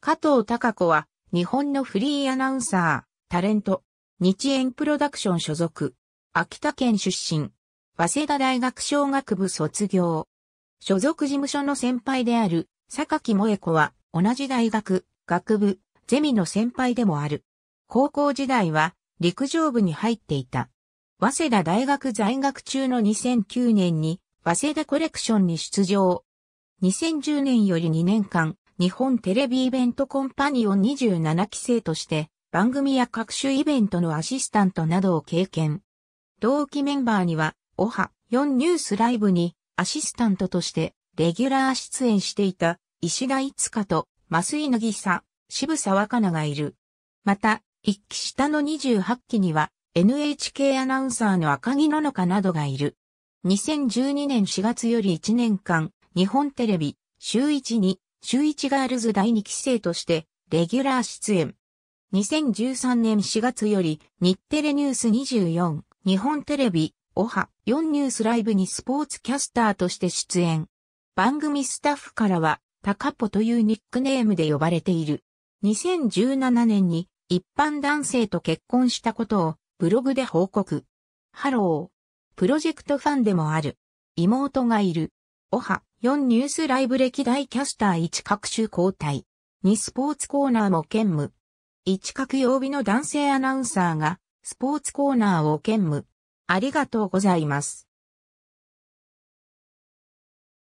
加藤貴子は、日本のフリーアナウンサー、タレント、日演プロダクション所属、秋田県出身、早稲田大学商学部卒業。所属事務所の先輩である、榊萌子は、同じ大学、学部、ゼミの先輩でもある。高校時代は、陸上部に入っていた。早稲田大学在学中の2009年に、早稲田コレクションに出場。2010年より2年間、日本テレビイベントコンパニオン27期生として、番組や各種イベントのアシスタントなどを経験。同期メンバーには、オハ4ニュースライブに、アシスタントとして、レギュラー出演していた、石田いつかと、増井渚、渋沢佳奈がいる。また、1期下の28期には、NHK アナウンサーの赤木野々花などがいる。2012年4月より1年間、日本テレビ、週一に、週一ガールズ第2期生として、レギュラー出演。2013年4月より、日テレニュース24、日本テレビ、オハ4ニュースライブにスポーツキャスターとして出演。番組スタッフからは、タカポというニックネームで呼ばれている。2017年に、一般男性と結婚したことを、ブログで報告。ハロー。プロジェクトファンでもある。妹がいる。オハ4ニュースライブ歴代キャスター1各種交代。2スポーツコーナーも兼務。1各曜日の男性アナウンサーがスポーツコーナーを兼務。ありがとうございます。